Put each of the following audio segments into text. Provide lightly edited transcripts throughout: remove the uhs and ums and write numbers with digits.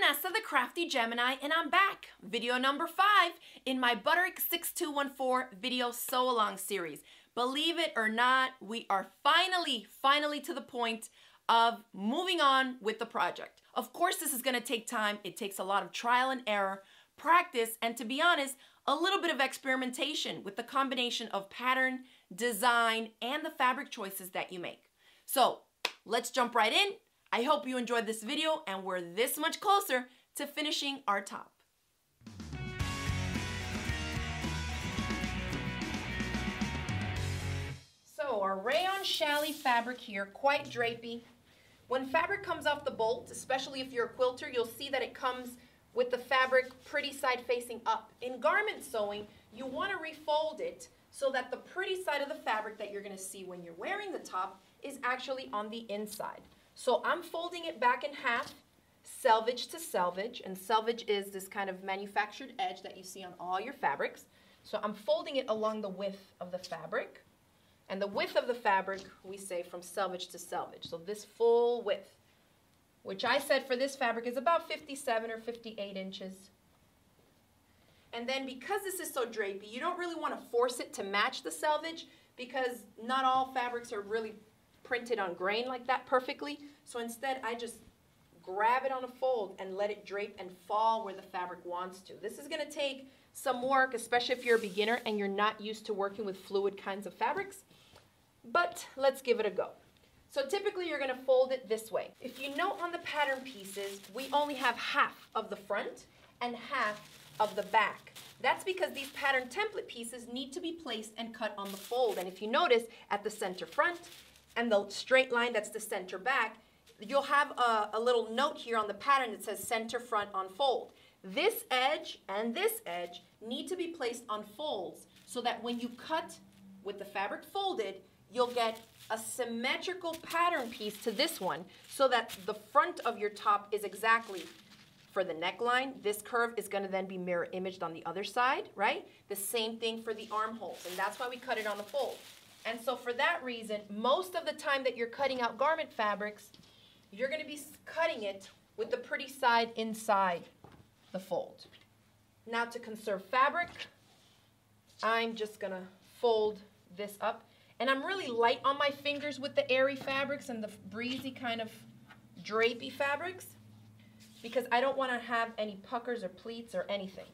Vanessa the Crafty Gemini, and I'm back, video number 5 in my Butterick 6214 video sew along series. Believe it or not, we are finally to the point of moving on with the project. Of course, this is gonna take time. It takes a lot of trial and error, practice, and to be honest, a little bit of experimentation with the combination of pattern, design, and the fabric choices that you make. So let's jump right in. I hope you enjoyed this video, and we're this much closer to finishing our top. So our Rayon Challis fabric here, quite drapey. When fabric comes off the bolt, especially if you're a quilter, you'll see that it comes with the fabric pretty side facing up. In garment sewing, you want to refold it so that the pretty side of the fabric that you're going to see when you're wearing the top is actually on the inside. So I'm folding it back in half, selvage to selvage, and selvage is this kind of manufactured edge that you see on all your fabrics. So I'm folding it along the width of the fabric, and the width of the fabric, we say from selvage to selvage, so this full width, which I said for this fabric is about 57 or 58 inches. And then because this is so drapey, you don't really want to force it to match the selvage because not all fabrics are really printed on grain like that perfectly. So instead I just grab it on a fold and let it drape and fall where the fabric wants to. This is going to take some work, especially if you're a beginner and you're not used to working with fluid kinds of fabrics, but let's give it a go. So typically you're going to fold it this way. If you note on the pattern pieces, we only have half of the front and half of the back. That's because these pattern template pieces need to be placed and cut on the fold, and if you notice at the center front and the straight line that's the center back, you'll have a little note here on the pattern that says center front on fold. This edge and this edge need to be placed on folds so that when you cut with the fabric folded, you'll get a symmetrical pattern piece to this one so that the front of your top is exactly for the neckline. This curve is going to then be mirror imaged on the other side, right? The same thing for the armholes, and that's why we cut it on the fold. And so for that reason, most of the time that you're cutting out garment fabrics, you're going to be cutting it with the pretty side inside the fold. Now to conserve fabric, I'm just going to fold this up. And I'm really light on my fingers with the airy fabrics and the breezy kind of drapey fabrics because I don't want to have any puckers or pleats or anything.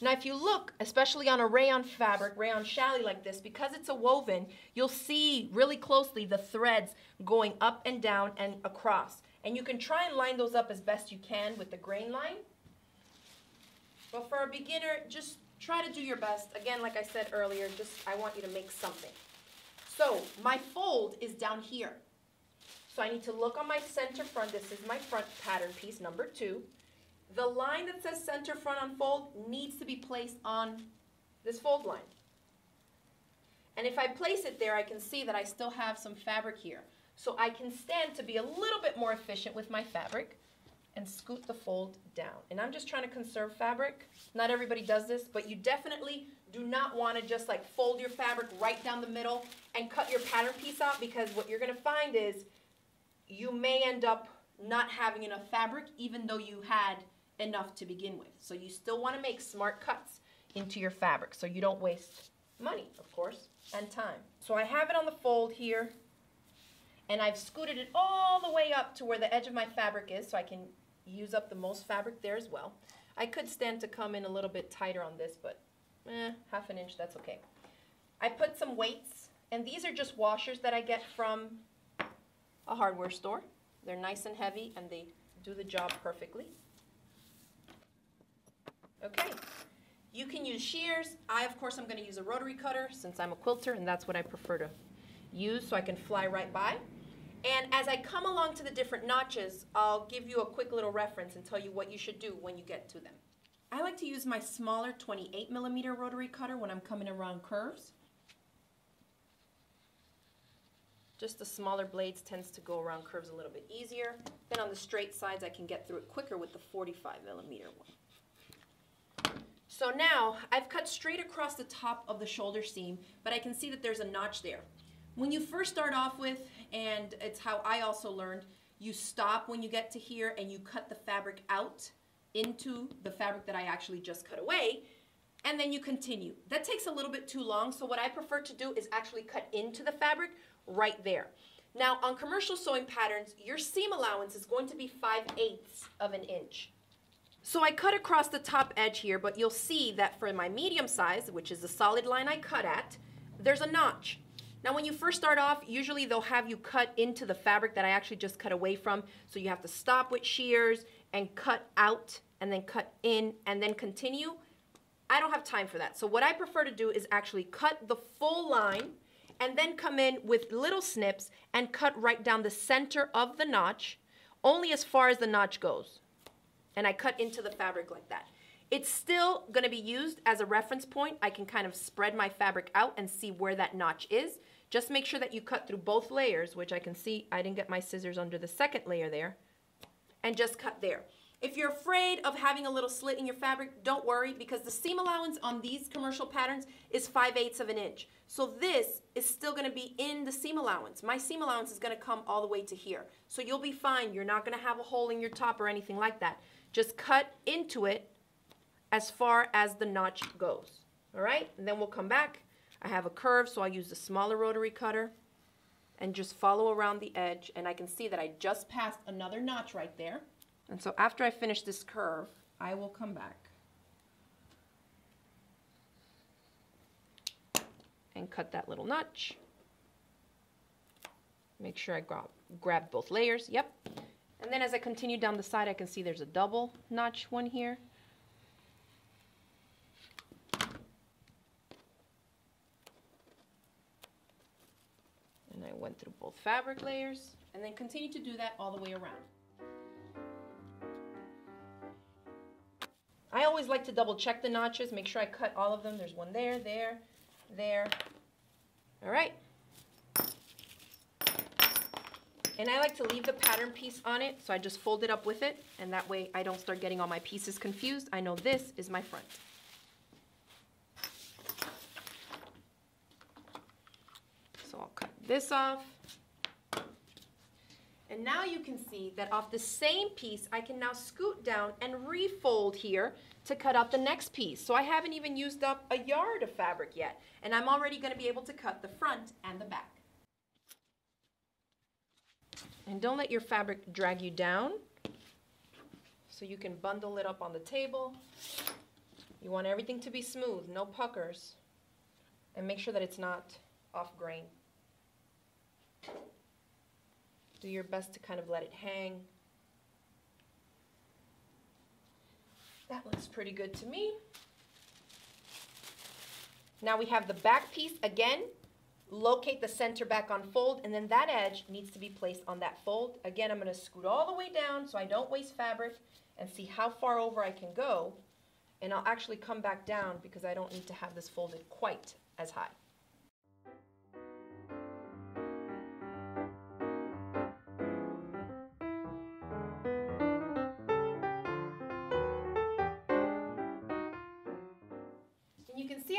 Now if you look, especially on a rayon fabric, rayon challis like this, because it's a woven, you'll see really closely the threads going up and down and across. And you can try and line those up as best you can with the grain line. But for a beginner, just try to do your best. Again, like I said earlier, just I want you to make something. So my fold is down here. So I need to look on my center front. This is my front pattern piece, number 2. The line that says center front on fold needs to be placed on this fold line. And if I place it there, I can see that I still have some fabric here. So I can stand to be a little bit more efficient with my fabric and scoot the fold down. And I'm just trying to conserve fabric. Not everybody does this, but you definitely do not want to just like fold your fabric right down the middle and cut your pattern piece out, because what you're going to find is you may end up not having enough fabric even though you had enough to begin with. So you still want to make smart cuts into your fabric so you don't waste money, of course, and time. So I have it on the fold here, and I've scooted it all the way up to where the edge of my fabric is so I can use up the most fabric there as well. I could stand to come in a little bit tighter on this, but half an inch, that's okay. I put some weights, and these are just washers that I get from a hardware store. They're nice and heavy, and they do the job perfectly. Okay, you can use shears. I, of course, I'm going to use a rotary cutter since I'm a quilter, and that's what I prefer to use so I can fly right by. And as I come along to the different notches, I'll give you a quick little reference and tell you what you should do when you get to them. I like to use my smaller 28mm rotary cutter when I'm coming around curves. Just the smaller blades tends to go around curves a little bit easier. Then on the straight sides, I can get through it quicker with the 45mm one. So now I've cut straight across the top of the shoulder seam, but I can see that there's a notch there. When you first start off with, and it's how I also learned, you stop when you get to here and you cut the fabric out into the fabric that I actually just cut away, and then you continue. That takes a little bit too long, so what I prefer to do is actually cut into the fabric right there. Now, on commercial sewing patterns, your seam allowance is going to be 5/8 of an inch. So I cut across the top edge here, but you'll see that for my medium size, which is the solid line I cut at, there's a notch. Now, when you first start off, usually they'll have you cut into the fabric that I actually just cut away from, so you have to stop with shears and cut out and then cut in and then continue. I don't have time for that. So what I prefer to do is actually cut the full line and then come in with little snips and cut right down the center of the notch, only as far as the notch goes. And I cut into the fabric like that. It's still going to be used as a reference point. I can kind of spread my fabric out and see where that notch is. Just make sure that you cut through both layers, which I can see I didn't get my scissors under the second layer there, and just cut there. If you're afraid of having a little slit in your fabric, don't worry, because the seam allowance on these commercial patterns is 5/8 of an inch. So this is still going to be in the seam allowance. My seam allowance is going to come all the way to here. So you'll be fine. You're not going to have a hole in your top or anything like that. Just cut into it as far as the notch goes. All right? And then we'll come back. I have a curve, so I use the smaller rotary cutter and just follow around the edge. And I can see that I just passed another notch right there. And so after I finish this curve, I will come back and cut that little notch. Make sure I grab both layers, yep. And then as I continue down the side, I can see there's a double notch one here. And I went through both fabric layers, and then continue to do that all the way around. I always like to double check the notches, make sure I cut all of them. There's one there, there, there. All right. And I like to leave the pattern piece on it, so I just fold it up with it, and that way I don't start getting all my pieces confused. I know this is my front. So I'll cut this off. And now you can see that off the same piece, I can now scoot down and refold here to cut out the next piece. So I haven't even used up a yard of fabric yet, and I'm already going to be able to cut the front and the back. And don't let your fabric drag you down, so you can bundle it up on the table. You want everything to be smooth, no puckers, and make sure that it's not off grain. Do your best to kind of let it hang. That looks pretty good to me. Now we have the back piece again. Locate the center back on fold, and then that edge needs to be placed on that fold. Again, I'm going to scoot all the way down so I don't waste fabric and see how far over I can go. And I'll actually come back down because I don't need to have this folded quite as high.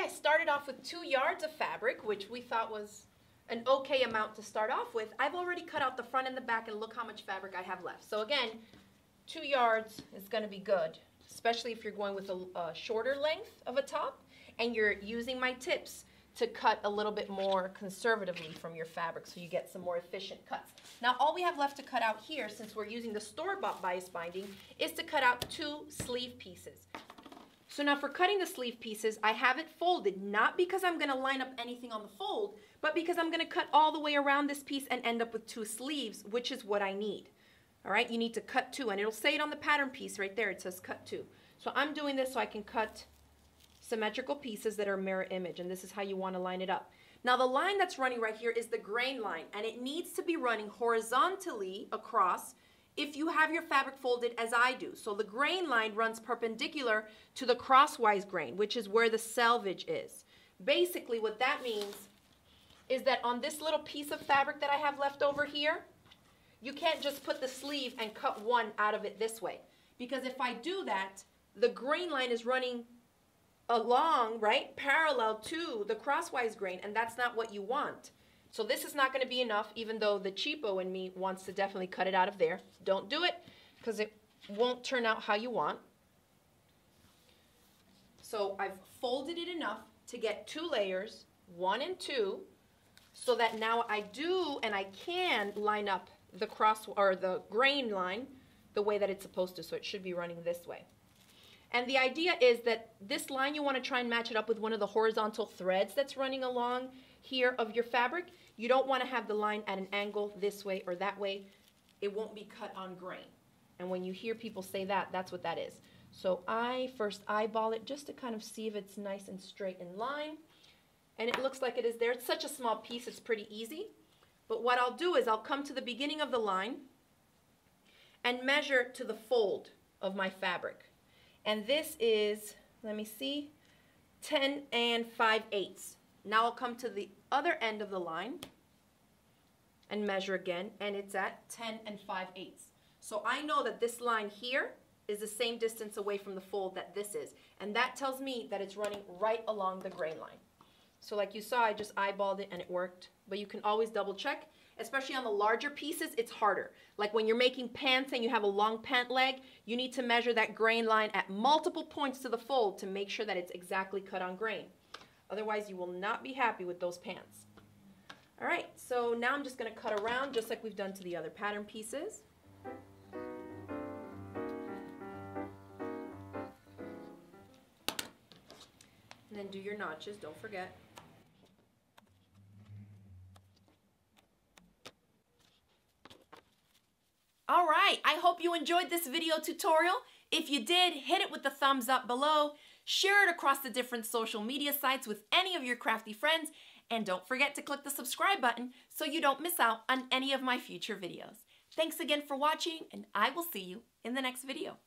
I started off with 2 yards of fabric, which we thought was an okay amount to start off with. I've already cut out the front and the back, and look how much fabric I have left. So again, 2 yards is going to be good, especially if you're going with a shorter length of a top and you're using my tips to cut a little bit more conservatively from your fabric so you get some more efficient cuts. Now all we have left to cut out here, since we're using the store-bought bias binding, is to cut out 2 sleeve pieces. So now for cutting the sleeve pieces, I have it folded, not because I'm going to line up anything on the fold, but because I'm going to cut all the way around this piece and end up with 2 sleeves, which is what I need. All right, you need to cut 2, and it'll say it on the pattern piece right there. It says cut 2. So I'm doing this so I can cut symmetrical pieces that are mirror image, and this is how you want to line it up. Now the line that's running right here is the grain line, and it needs to be running horizontally across if you have your fabric folded as I do. So the grain line runs perpendicular to the crosswise grain, which is where the selvage is. Basically what that means is that on this little piece of fabric that I have left over here, you can't just put the sleeve and cut one out of it this way. Because if I do that, the grain line is running along, right, parallel to the crosswise grain, and that's not what you want. So this is not going to be enough, even though the cheapo in me wants to definitely cut it out of there. Don't do it, because it won't turn out how you want. So I've folded it enough to get two layers, 1 and 2, so that now I do and I can line up the cross or the grain line the way that it's supposed to, so it should be running this way. And the idea is that this line, you want to try and match it up with one of the horizontal threads that's running along here of your fabric. You don't want to have the line at an angle this way or that way. It won't be cut on grain. And when you hear people say that, that's what that is. So I first eyeball it just to kind of see if it's nice and straight in line. And it looks like it is there. It's such a small piece, it's pretty easy. But what I'll do is I'll come to the beginning of the line and measure to the fold of my fabric. And this is, let me see, 10 5/8. Now I'll come to the other end of the line and measure again, and it's at 10 5/8. So I know that this line here is the same distance away from the fold that this is, and that tells me that it's running right along the grain line. So like you saw, I just eyeballed it and it worked, but you can always double check. Especially on the larger pieces, it's harder. Like when you're making pants and you have a long pant leg, you need to measure that grain line at multiple points to the fold to make sure that it's exactly cut on grain. Otherwise, you will not be happy with those pants. All right, so now I'm just gonna cut around just like we've done to the other pattern pieces. And then do your notches, don't forget. All right, I hope you enjoyed this video tutorial. If you did, hit it with the thumbs up below, share it across the different social media sites with any of your crafty friends, and don't forget to click the subscribe button so you don't miss out on any of my future videos. Thanks again for watching, and I will see you in the next video.